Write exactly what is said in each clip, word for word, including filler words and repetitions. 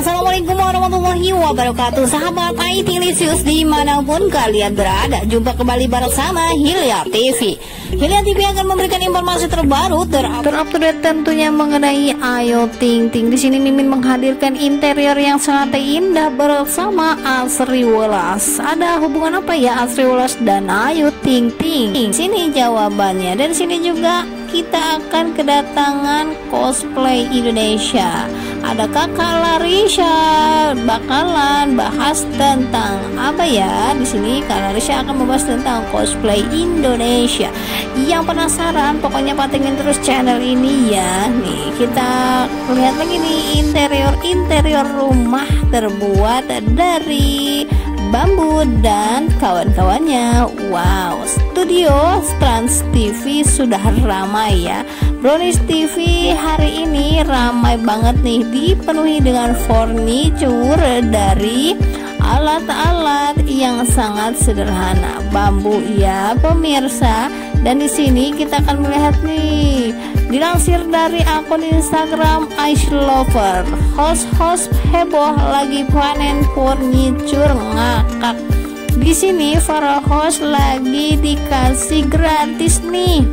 Assalamualaikum warahmatullahi wabarakatuh, sahabat I T Lisius dimanapun kalian berada. Jumpa kembali bersama Hilya T V. Hilya T V akan memberikan informasi terbaru, terupdate tentunya mengenai Ayu Ting Ting. Di sini Mimin menghadirkan interior yang sangat indah bersama Asri Welas. Ada hubungan apa ya Asri Welas dan Ayu Ting Ting? Sini jawabannya. Dan sini juga kita akan kedatangan cosplay Indonesia. Ada kakak Larissa bakalan bahas tentang apa ya di sini. Kak Larissa akan membahas tentang cosplay Indonesia. Yang penasaran, pokoknya patengin terus channel ini ya. Nih kita lihat lagi nih interior interior rumah terbuat dari bambu dan kawan-kawannya. Wow, studio Trans T V sudah ramai ya. Brownis T V hari ini ramai banget nih, dipenuhi dengan furniture dari alat-alat yang sangat sederhana, bambu ya pemirsa. Dan di sini kita akan melihat nih, dilansir dari akun Instagram Ice Lover, host-host heboh lagi panen furniture ngakak. Di sini para host lagi dikasih gratis nih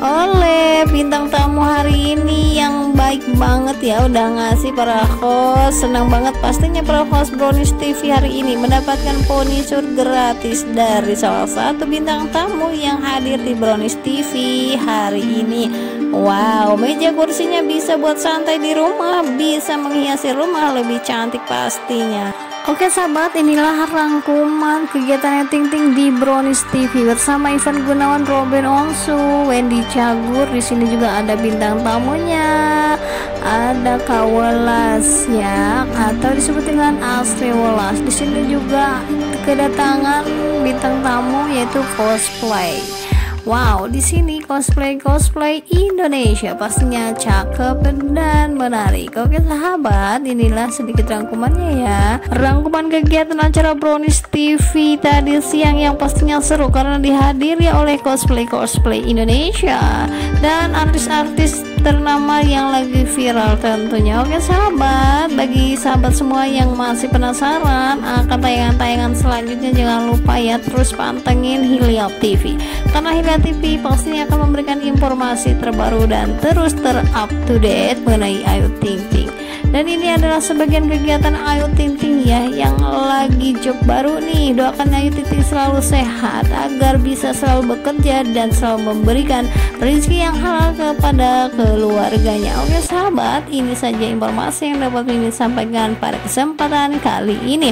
oleh bintang tamu hari ini yang baik banget ya, udah ngasih para host. Senang banget pastinya para host Brownies T V hari ini mendapatkan furniture gratis dari salah satu bintang tamu yang hadir di Brownies T V hari ini. Wow, meja kursinya bisa buat santai di rumah, bisa menghiasi rumah lebih cantik pastinya. Oke sahabat, inilah rangkuman kegiatan Ayu Ting Ting di Brownies T V bersama Ivan Gunawan, Robin Ongsu, Wendy Cagur. Di sini juga ada bintang tamunya, ada Kak Welas ya, atau disebut dengan Asri Welas. Di sini juga kedatangan bintang tamu yaitu cosplay. Wow, di sini cosplay cosplay Indonesia pastinya cakep dan menarik. Oke sahabat, inilah sedikit rangkumannya ya. Rangkuman kegiatan acara Brownies T V tadi siang yang pastinya seru karena dihadiri oleh cosplay cosplay Indonesia dan artis-artis ternama yang lagi viral tentunya. Oke sahabat, bagi sahabat semua yang masih penasaran akan tayangan-tayangan selanjutnya, jangan lupa ya terus pantengin Hilya T V, karena Hilya T V pastinya akan memberikan informasi terbaru dan terus terupdate mengenai Ayu Ting Ting. Dan ini adalah sebagian kegiatan Ayu Ting Ting ya yang lagi job baru nih. Doakan Ayu Ting Ting selalu sehat agar bisa selalu bekerja dan selalu memberikan rezeki yang halal kepada ke keluarganya. Oke sahabat, ini saja informasi yang dapat Mimin sampaikan pada kesempatan kali ini.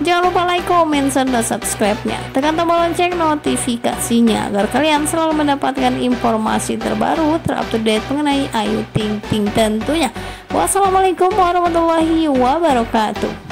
Jangan lupa like, komen, serta subscribe-nya. Tekan tombol lonceng notifikasinya agar kalian selalu mendapatkan informasi terbaru, terupdate mengenai Ayu Ting Ting tentunya. Wassalamualaikum warahmatullahi wabarakatuh.